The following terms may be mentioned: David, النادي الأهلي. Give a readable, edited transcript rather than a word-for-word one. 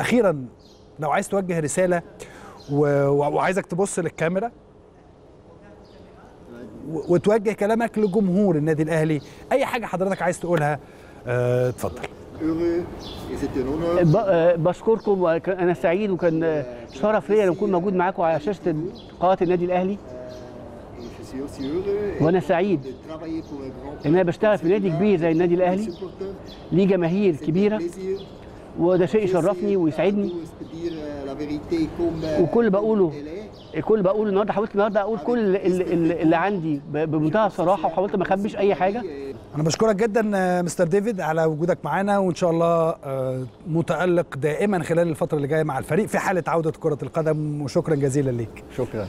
أخيراً لو عايز توجه رسالة وعايزك تبص للكاميرا وتوجه كلامك لجمهور النادي الأهلي، أي حاجة حضرتك عايز تقولها اتفضل. بشكركم، أنا سعيد وكان شرف ليا أن أكون موجود معاكم على شاشة قناة النادي الأهلي، وأنا سعيد إن أنا بشتغل في نادي كبير زي النادي الأهلي ليه جماهير كبيرة، وده شيء يشرفني ويسعدني. وكل بقوله النهارده حاولت اقول كل اللي عندي بمنتهى الصراحه، وحاولت ما اخبيش اي حاجه. انا بشكرك جدا مستر ديفيد على وجودك معانا، وان شاء الله متالق دائما خلال الفتره اللي جايه مع الفريق في حاله عوده كره القدم، وشكرا جزيلا ليك. شكرا.